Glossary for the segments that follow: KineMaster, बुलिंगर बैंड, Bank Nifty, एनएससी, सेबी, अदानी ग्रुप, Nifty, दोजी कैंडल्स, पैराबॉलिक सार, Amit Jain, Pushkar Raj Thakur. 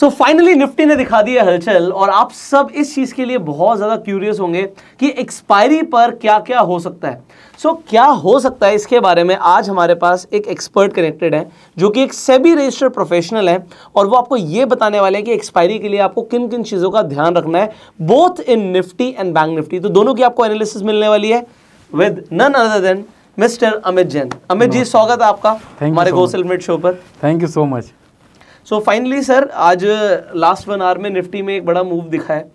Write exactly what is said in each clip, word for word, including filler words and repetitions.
So finally Nifty ने दिखा दी है हलचल और आप सब इस चीज़ के लिए बहुत ज़्यादा क्यूरियस होंगे कि एक्सपायरी पर क्या क्या हो सकता है। सो so, क्या हो सकता है इसके बारे में आज हमारे पास एक एक्सपर्ट कनेक्टेड है जो कि एक सेबी रजिस्टर्ड प्रोफेशनल है और वो आपको ये बताने वाले हैं कि एक्सपायरी के लिए आपको किन किन चीज़ों का ध्यान रखना है both in Nifty and bank Nifty. तो दोनों की आपको एनालिसिस मिलने वाली है with none other than mister Amit Jain. Amit ji स्वागत है आपका हमारे गो सेलिब्रेट शो पर। Thank you so much. So finally sir आज लास्ट वन आवर में निफ्टी में एक बड़ा मूव दिखा है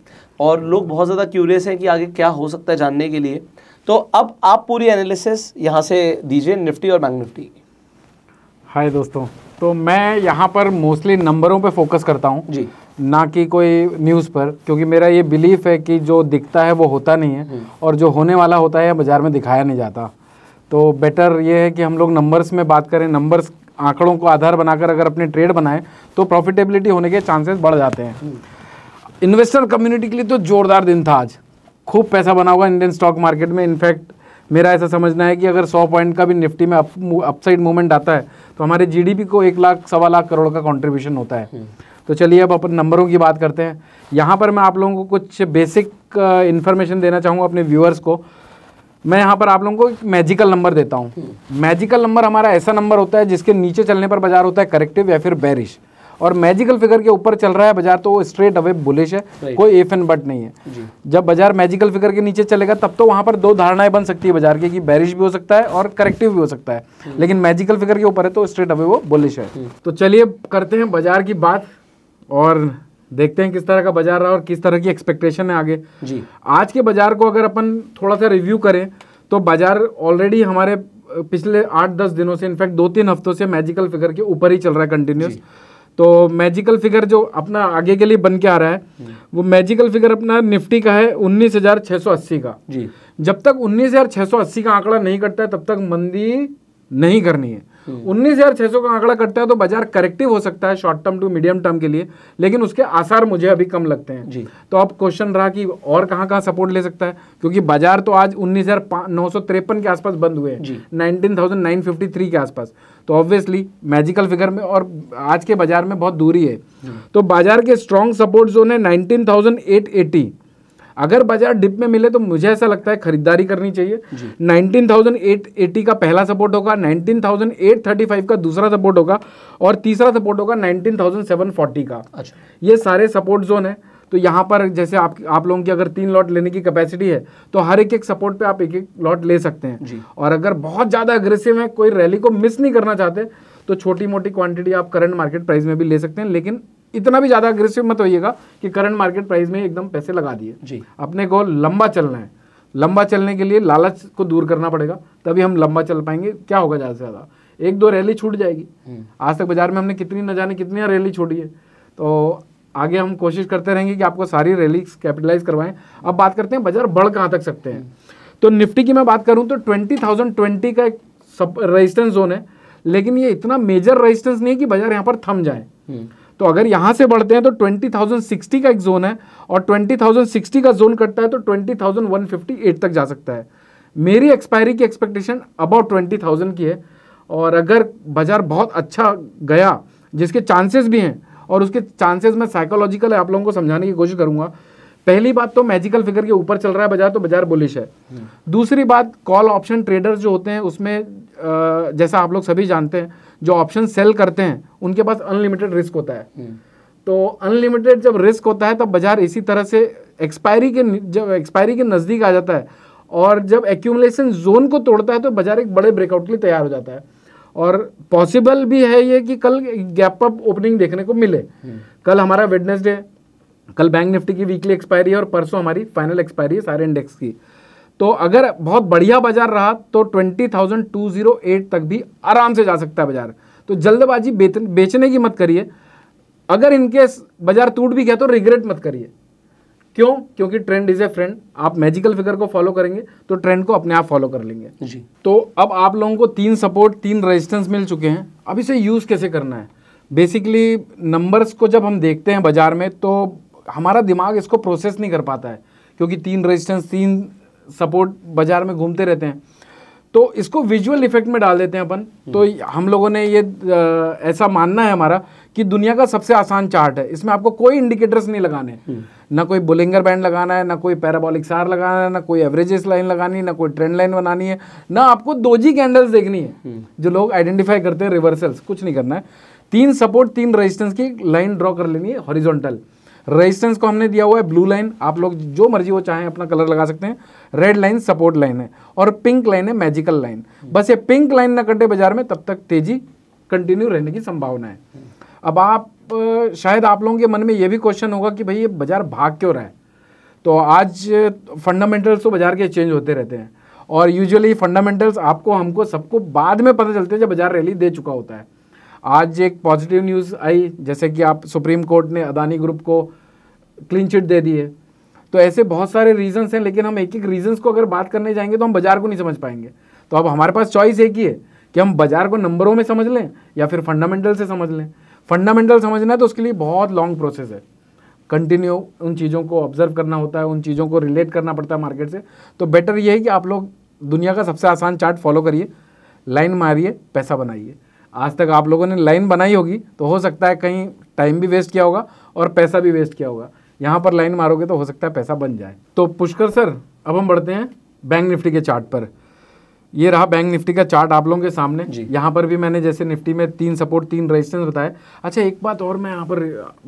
और लोग बहुत ज़्यादा क्यूरियस हैं कि आगे क्या हो सकता है जानने के लिए, तो अब आप पूरी एनालिसिस यहाँ से दीजिए निफ्टी और बैंक निफ्टी की। हाय दोस्तों, तो मैं यहाँ पर मोस्टली नंबरों पे फोकस करता हूँ जी, ना कि कोई न्यूज़ पर, क्योंकि मेरा ये बिलीफ है कि जो दिखता है वो होता नहीं है और जो होने वाला होता है बाज़ार में दिखाया नहीं जाता। तो बेटर ये है कि हम लोग नंबर्स में बात करें, नंबर्स आंकड़ों को आधार बनाकर अगर अपने ट्रेड बनाएं तो प्रॉफिटेबिलिटी होने के चांसेस बढ़ जाते हैं। इन्वेस्टर कम्युनिटी के लिए तो जोरदार दिन था आज, खूब पैसा बना हुआ इंडियन स्टॉक मार्केट में। इनफैक्ट मेरा ऐसा समझना है कि अगर सौ पॉइंट का भी निफ्टी में अप अपसाइड मूवमेंट आता है तो हमारे जीडीपी को एक लाख सवा लाख करोड़ का कॉन्ट्रीब्यूशन होता है। तो चलिए अब अपन नंबरों की बात करते हैं। यहाँ पर मैं आप लोगों को कुछ बेसिक इन्फॉर्मेशन देना चाहूँगा अपने व्यूअर्स को। मैं यहाँ पर आप लोगों को एक मैजिकल नंबर देता हूँ। मैजिकल नंबर हमारा ऐसा नंबर होता है जिसके नीचे चलने पर बाजार होता है करेक्टिव या फिर बेरिश, और मैजिकल फिगर के ऊपर चल रहा है बाजार तो स्ट्रेट अवे बुलिश है, कोई इफ एंड बट नहीं है। जब बाजार मैजिकल फिगर के नीचे चलेगा तब तो वहाँ पर दो धारणाएं बन सकती है बाजार की, कि बेरिश भी हो सकता है और करेक्टिव भी हो सकता है, लेकिन मैजिकल फिगर के ऊपर है तो स्ट्रेट अवे वो बुलिश है। तो चलिए करते हैं बाजार की बात और देखते हैं किस तरह का बाजार रहा और किस तरह की एक्सपेक्टेशन है आगे जी। आज के बाजार को अगर अपन थोड़ा सा रिव्यू करें तो बाजार ऑलरेडी हमारे पिछले आठ दस दिनों से, इनफैक्ट दो तीन हफ्तों से मैजिकल फिगर के ऊपर ही चल रहा है कंटिन्यूस। तो मैजिकल फिगर जो अपना आगे के लिए बन के आ रहा है वो मैजिकल फिगर अपना निफ्टी का है उन्नीस हजार छः सौ अस्सी का जी। जब तक उन्नीस हजार छः सौ अस्सी का आंकड़ा नहीं कटता है तब तक मंदी नहीं करनी है। उन्नीस हजार छह सौ का आंकड़ा कटता है तो बाजार करेक्टिव हो सकता है short term to medium term के लिए, लेकिन उसके आसार मुझे अभी कम लगते हैं जी। तो अब क्वेश्चन रहा कि और कहां कहां सपोर्ट ले सकता है, क्योंकि बाजार तो आज उन्नीस हजार नौ सौ तिरपन के आसपास बंद हुए हैं, nineteen thousand nine fifty three के आसपास। तो ऑब्वियसली मैजिकल फिगर में और आज के बाजार में बहुत दूरी है। तो बाजार के स्ट्रॉन्ग सपोर्ट जोन है नाइनटीन थाउजेंड एट एटी। अगर बाजार डिप में मिले तो मुझे ऐसा लगता है खरीदारी करनी चाहिए। उन्नीस हज़ार आठ सौ अस्सी का पहला सपोर्ट होगा, उन्नीस हज़ार आठ सौ पैंतीस का दूसरा सपोर्ट होगा और तीसरा सपोर्ट होगा उन्नीस हज़ार सात सौ चालीस का। अच्छा, ये सारे सपोर्ट जोन है। तो यहाँ पर जैसे आप आप लोगों की अगर तीन लॉट लेने की कैपेसिटी है तो हर एक एक सपोर्ट पे आप एक एक लॉट ले सकते हैं, और अगर बहुत ज़्यादा अग्रेसिव है, कोई रैली को मिस नहीं करना चाहते, तो छोटी मोटी क्वांटिटी आप करंट मार्केट प्राइस में भी ले सकते हैं। लेकिन इतना भी ज़्यादा अग्रेसिव मत होइएगा कि करंट मार्केट प्राइस में एकदम पैसे लगा दिए जी। अपने को लंबा चलना है, लंबा चलने के लिए लालच को दूर करना पड़ेगा, तभी हम लंबा चल पाएंगे। क्या होगा, ज़्यादा से ज़्यादा एक दो रैली छूट जाएगी। आज तक बाजार में हमने कितनी न जाने कितनी रैली छोड़ी है, तो आगे हम कोशिश करते रहेंगे कि आपको सारी रैली कैपिटलाइज करवाएं। अब बात करते हैं बाजार बढ़ कहाँ तक सकते हैं। तो निफ्टी की मैं बात करूँ तो ट्वेंटी थाउजेंड ट्वेंटी का एक रेजिस्टेंस जोन है, लेकिन ये इतना मेजर रेजिस्टेंस नहीं है कि बाजार यहाँ पर थम जाए। तो अगर यहाँ से बढ़ते हैं तो ट्वेंटी थाउजेंड सिक्सटी का एक जोन है, और ट्वेंटी थाउजेंड सिक्सटी का जोन कटता है तो twenty thousand one fifty eight तक जा सकता है। मेरी एक्सपायरी की एक्सपेक्टेशन अबाउट ट्वेंटी थाउजेंड की है, और अगर बाजार बहुत अच्छा गया, जिसके चांसेस भी हैं, और उसके चांसेस में साइकोलॉजिकल है, आप लोगों को समझाने की कोशिश करूँगा। पहली बात तो मैजिकल फिगर के ऊपर चल रहा है बाजार, तो बाजार बुलिश है। दूसरी बात, कॉल ऑप्शन ट्रेडर्स जो होते हैं उसमें जैसा आप लोग सभी जानते हैं, जो ऑप्शन सेल करते हैं उनके पास अनलिमिटेड रिस्क होता है। तो अनलिमिटेड जब रिस्क होता है तब बाजार इसी तरह से एक्सपायरी के जब एक्सपायरी के नज़दीक आ जाता है और जब एक्यूमुलेशन जोन को तोड़ता है तो बाजार एक बड़े ब्रेकआउट के लिए तैयार हो जाता है, और पॉसिबल भी है ये कि कल गैप अप ओपनिंग देखने को मिले। कल हमारा वेडनेसडे, कल बैंक निफ्टी की वीकली एक्सपायरी है और परसों हमारी फाइनल एक्सपायरी है सारे इंडेक्स की। तो अगर बहुत बढ़िया बाजार रहा तो twenty thousand two hundred eight तक भी आराम से जा सकता है बाजार। तो जल्दबाजी बेचने की मत करिए। अगर इनकेस बाजार टूट भी गया तो रिग्रेट मत करिए। क्यों? क्योंकि ट्रेंड इज ए फ्रेंड। आप मैजिकल फिगर को फॉलो करेंगे तो ट्रेंड को अपने आप फॉलो कर लेंगे जी। तो अब आप लोगों को तीन सपोर्ट तीन रेजिस्टेंस मिल चुके हैं, अब इसे यूज़ कैसे करना है। बेसिकली नंबर्स को जब हम देखते हैं बाजार में तो हमारा दिमाग इसको प्रोसेस नहीं कर पाता है, क्योंकि तीन रेजिस्टेंस तीन सपोर्ट बाजार में घूमते रहते हैं। तो इसको विजुअल इफेक्ट में डाल देते हैं अपन। तो हम लोगों ने ये आ, ऐसा मानना है हमारा कि दुनिया का सबसे आसान चार्ट है, इसमें आपको कोई इंडिकेटर्स नहीं लगाने, ना कोई बुलिंगर बैंड लगाना है, ना कोई पैराबॉलिक सार लगाना है, ना कोई एवरेजेस लाइन लगानी है, ना कोई ट्रेंड लाइन बनानी है, ना आपको दोजी कैंडल्स देखनी है जो लोग आइडेंटिफाई करते हैं रिवर्सल्स, कुछ नहीं करना है। तीन सपोर्ट तीन रेजिस्टेंस की लाइन ड्रॉ कर लेनी है हॉरिजॉन्टल। रेजिस्टेंस को हमने दिया हुआ है ब्लू लाइन, आप लोग जो मर्जी वो चाहें अपना कलर लगा सकते हैं। रेड लाइन सपोर्ट लाइन है और पिंक लाइन है मैजिकल लाइन। बस ये पिंक लाइन ना कटे बाजार में तब तक तेजी कंटिन्यू रहने की संभावना है। अब आप शायद आप लोगों के मन में ये भी क्वेश्चन होगा कि भाई ये बाजार भाग क्यों रहा है। तो आज फंडामेंटल्स तो बाजार के चेंज होते रहते हैं और यूजुअली फंडामेंटल्स आपको हमको सबको बाद में पता चलते हैं जब बाजार रैली दे चुका होता है। आज एक पॉजिटिव न्यूज़ आई, जैसे कि आप सुप्रीम कोर्ट ने अदानी ग्रुप को क्लीन चिट दे दी है। तो ऐसे बहुत सारे रीजंस हैं, लेकिन हम एक एक रीजंस को अगर बात करने जाएंगे तो हम बाजार को नहीं समझ पाएंगे। तो अब हमारे पास चॉइस एक ही है कि हम बाजार को नंबरों में समझ लें या फिर फंडामेंटल से समझ लें। फंडामेंटल समझना है तो उसके लिए बहुत लॉन्ग प्रोसेस है, कंटिन्यू उन चीज़ों को ऑब्जर्व करना होता है, उन चीज़ों को रिलेट करना पड़ता है मार्केट से। तो बेटर ये है कि आप लोग दुनिया का सबसे आसान चार्ट फॉलो करिए, लाइन मारिए, पैसा बनाइए। आज तक आप लोगों ने लाइन बनाई होगी तो हो सकता है कहीं टाइम भी वेस्ट किया होगा और पैसा भी वेस्ट किया होगा। यहाँ पर लाइन मारोगे तो हो सकता है पैसा बन जाए। तो पुष्कर सर, अब हम बढ़ते हैं बैंक निफ्टी के चार्ट पर। ये रहा बैंक निफ्टी का चार्ट आप लोगों के सामने। यहाँ पर भी मैंने जैसे निफ्टी में तीन सपोर्ट तीन रेजिस्टेंस बताए। अच्छा, एक बात और मैं यहाँ पर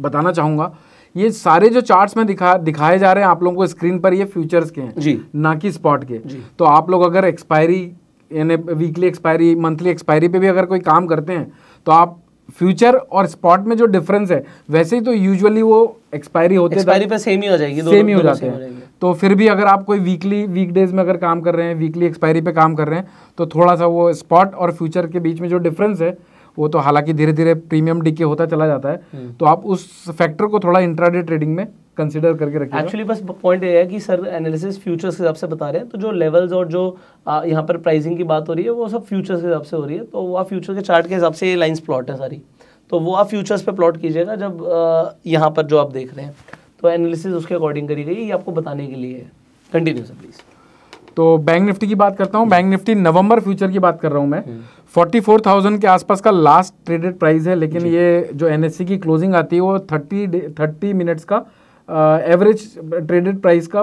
बताना चाहूँगा, ये सारे जो चार्ट्स में दिखा दिखाए जा रहे हैं आप लोगों को स्क्रीन पर, ये फ्यूचर्स के हैं ना कि स्पॉट के। तो आप लोग अगर एक्सपायरी यानी वीकली एक्सपायरी, मंथली एक्सपायरी पे भी अगर कोई काम करते हैं तो आप फ्यूचर और स्पॉट में जो डिफरेंस है, वैसे ही तो यूजुअली वो एक्सपायरी होते एक्सपायरी पे सेम ही हो जाएगी, सेम ही हो जाते हैं। तो फिर भी अगर आप कोई वीकली वीकडेज में अगर काम कर रहे हैं, वीकली एक्सपायरी पे काम कर रहे हैं, तो थोड़ा सा वो स्पॉट और फ्यूचर के बीच में जो डिफरेंस है वो तो हालांकि धीरे धीरे प्रीमियम डीके होता चला जाता है। तो आप उस फैक्टर को थोड़ा इंट्राडे ट्रेडिंग में कंसीडर करके रखिए। एक्चुअली बस पॉइंट ये है कि सर एनालिसिस फ्यूचर्स के हिसाब से बता रहे हैं, तो जो लेवल्स और जो आ, यहाँ पर प्राइसिंग की बात हो रही है वो सब फ्यूचर्स के हिसाब से हो रही है। तो वो आप फ्यूचर के चार्ट के हिसाब से ये लाइंस प्लॉट है सारी, तो वो आप फ्यूचर्स पे प्लॉट कीजिएगा। जब आ, यहाँ पर जो आप देख रहे हैं तो एनालिसिस उसके अकॉर्डिंग करी गई, ये आपको बताने के लिए है। Continue sir please. तो बैंक निफ्टी की बात करता हूँ। बैंक निफ्टी नवंबर फ्यूचर की बात कर रहा हूँ मैं। चौवालीस हज़ार के आसपास का लास्ट ट्रेडेड प्राइस है, लेकिन ये जो एनएससी की क्लोजिंग आती है वो तीस मिनट्स का एवरेज ट्रेडेड प्राइस का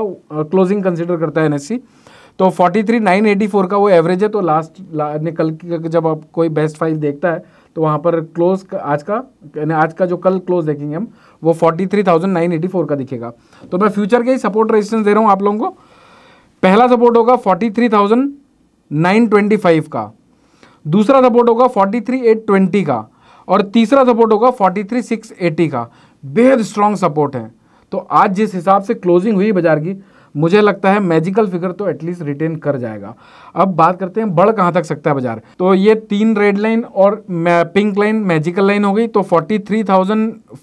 क्लोजिंग कंसीडर करता है एनएससी। तो तैंतालीस हज़ार नौ सौ चौरासी का वो एवरेज है। तो लास्ट ने कल जब आप कोई बेस्ट फाइल देखता है तो वहाँ पर क्लोज आज का आज का जो कल क्लोज देखेंगे हम वो तैंतालीस हज़ार नौ सौ चौरासी का दिखेगा। तो मैं फ्यूचर के ही सपोर्ट रेजिस्टेंस दे रहा हूँ आप लोगों को। पहला सपोर्ट होगा तैंतालीस हज़ार नौ सौ पच्चीस का, दूसरा सपोर्ट होगा तैंतालीस हज़ार आठ सौ बीस का और तीसरा सपोर्ट होगा तैंतालीस हज़ार छह सौ अस्सी का। बेहद स्ट्रांग सपोर्ट है। तो आज जिस हिसाब से क्लोजिंग हुई बाजार की, मुझे लगता है मैजिकल फिगर तो एटलीस्ट रिटेन कर जाएगा। अब बात करते हैं बढ़ कहाँ तक सकता है बाजार। तो ये तीन रेड लाइन और पिंक लाइन मैजिकल लाइन हो गई। तो तैंतालीस हज़ार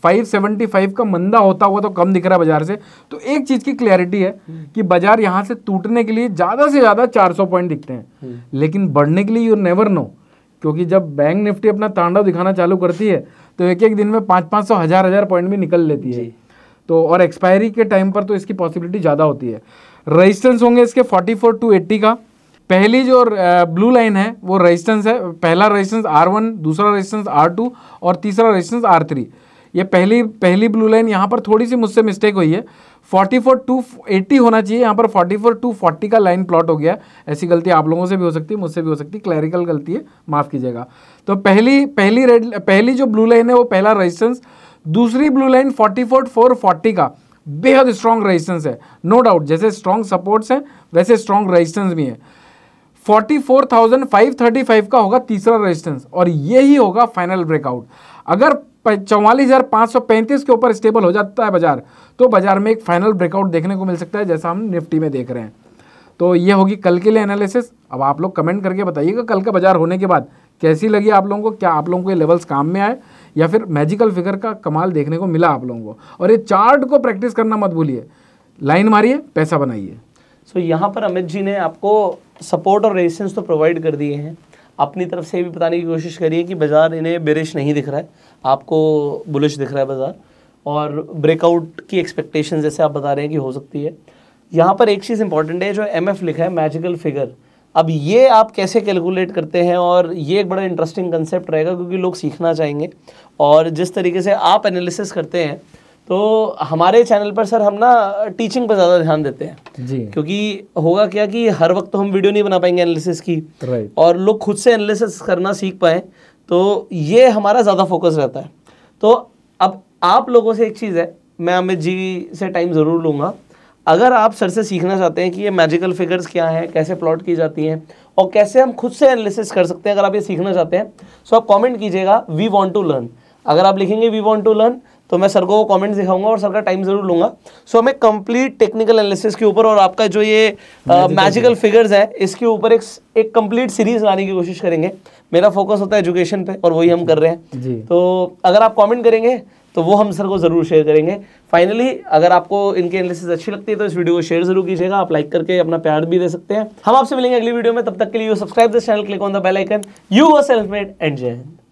पाँच सौ पचहत्तर का मंदा होता हुआ तो कम दिख रहा है बाजार से। तो एक चीज़ की क्लैरिटी है कि बाजार यहाँ से टूटने के लिए ज़्यादा से ज़्यादा चार सौ पॉइंट दिखते हैं, लेकिन बढ़ने के लिए यू नेवर नो, क्योंकि जब बैंक निफ्टी अपना तांडव दिखाना चालू करती है तो एक एक दिन में पाँच पाँच सौ हज़ार हज़ार पॉइंट भी निकल लेती है। तो और एक्सपायरी के टाइम पर तो इसकी पॉसिबिलिटी ज़्यादा होती है। रेजिस्टेंस होंगे इसके चौवालीस हज़ार दो सौ अस्सी का। पहली जो ब्लू लाइन है वो रेजिस्टेंस है। पहला रेजिस्टेंस आर वन, दूसरा रेजिस्टेंस आर टू और तीसरा रेजिस्टेंस आर थ्री। ये पहली पहली ब्लू लाइन, यहाँ पर थोड़ी सी मुझसे मिस्टेक हुई है, चौवालीस हज़ार दो सौ अस्सी होना चाहिए, यहाँ पर चौवालीस हज़ार दो सौ चालीस का लाइन प्लॉट हो गया। ऐसी गलती आप लोगों से भी हो सकती है, मुझसे भी हो सकती है, क्लैरिकल गलती है, माफ़ कीजिएगा। तो पहली पहली रेड पहली जो ब्लू लाइन है वो पहला रेजिस्टेंस, दूसरी ब्लू लाइन चौवालीस हज़ार चार सौ चालीस का बेहद स्ट्रॉन्ग रेजिस्टेंस है। नो डाउट जैसे स्ट्रॉन्ग सपोर्ट्स हैं वैसे स्ट्रॉन्ग रेजिस्टेंस भी हैं। चौवालीस हज़ार पाँच सौ पैंतीस का होगा तीसरा रेजिस्टेंस और ये ही होगा फाइनल ब्रेकआउट। अगर चौवालीस हज़ार पाँच सौ पैंतीस के ऊपर स्टेबल हो जाता है बाजार तो बाजार में एक फाइनल ब्रेकआउट देखने को मिल सकता है, जैसा हम निफ्टी में देख रहे हैं। तो ये होगी कल के लिए एनालिसिस। अब आप लोग कमेंट करके बताइएगा कल का बाजार होने के बाद कैसी लगी आप लोगों को, क्या आप लोगों को ये लेवल्स काम में आए या फिर मैजिकल फिगर का कमाल देखने को मिला आप लोगों को। और ये चार्ट को प्रैक्टिस करना मत भूलिए, लाइन मारिए, पैसा बनाइए। सो so, यहाँ पर अमित जी ने आपको सपोर्ट और रेजिस्टेंस तो प्रोवाइड कर दिए हैं, अपनी तरफ से भी बताने की कोशिश करिए कि बाजार इन्हें बेरिश नहीं दिख रहा है, आपको बुलिश दिख रहा है बाजार और ब्रेकआउट की एक्सपेक्टेशन जैसे आप बता रहे हैं कि हो सकती है। यहाँ पर एक चीज़ इंपॉर्टेंट है, जो एम एफ लिखा है मैजिकल फिगर, अब ये आप कैसे कैलकुलेट करते हैं, और ये एक बड़ा इंटरेस्टिंग कंसेप्ट रहेगा क्योंकि लोग सीखना चाहेंगे। और जिस तरीके से आप एनालिसिस करते हैं, तो हमारे चैनल पर सर हम ना टीचिंग पर ज़्यादा ध्यान देते हैं जी, क्योंकि होगा क्या कि हर वक्त तो हम वीडियो नहीं बना पाएंगे एनालिसिस की, राइट, और लोग खुद से एनालिसिस करना सीख पाएँ, तो ये हमारा ज़्यादा फोकस रहता है। तो अब आप लोगों से एक चीज़ है, मैं अमित जी से टाइम ज़रूर लूँगा, अगर आप सर से सीखना चाहते हैं कि ये मैजिकल फिगर्स क्या हैं, कैसे प्लॉट की जाती हैं और कैसे हम खुद से एनालिसिस कर सकते हैं, अगर आप ये सीखना चाहते हैं सो आप कमेंट कीजिएगा वी वांट टू लर्न। अगर आप लिखेंगे वी वांट टू लर्न तो मैं सर को कमेंट्स दिखाऊंगा और सर का टाइम ज़रूर लूँगा। सो मैं कंप्लीट टेक्निकल एनालिसिस के ऊपर और आपका जो ये मैजिकल फिगर्स है इसके ऊपर एक एक कंप्लीट सीरीज लाने की कोशिश करेंगे। मेरा फोकस होता है एजुकेशन पे और वही हम कर रहे हैं, तो अगर आप कमेंट करेंगे तो वो हम सर को ज़रूर शेयर करेंगे। फाइनली अगर आपको इनकी एनालिसिस अच्छी लगती है तो इस वीडियो को शेयर जरूर कीजिएगा, आप लाइक करके अपना प्यार भी दे सकते हैं। हम आपसे मिलेंगे अगली वीडियो में, तब तक के लिए you subscribe this channel, click on the bell icon. You are self made and जय हिंद।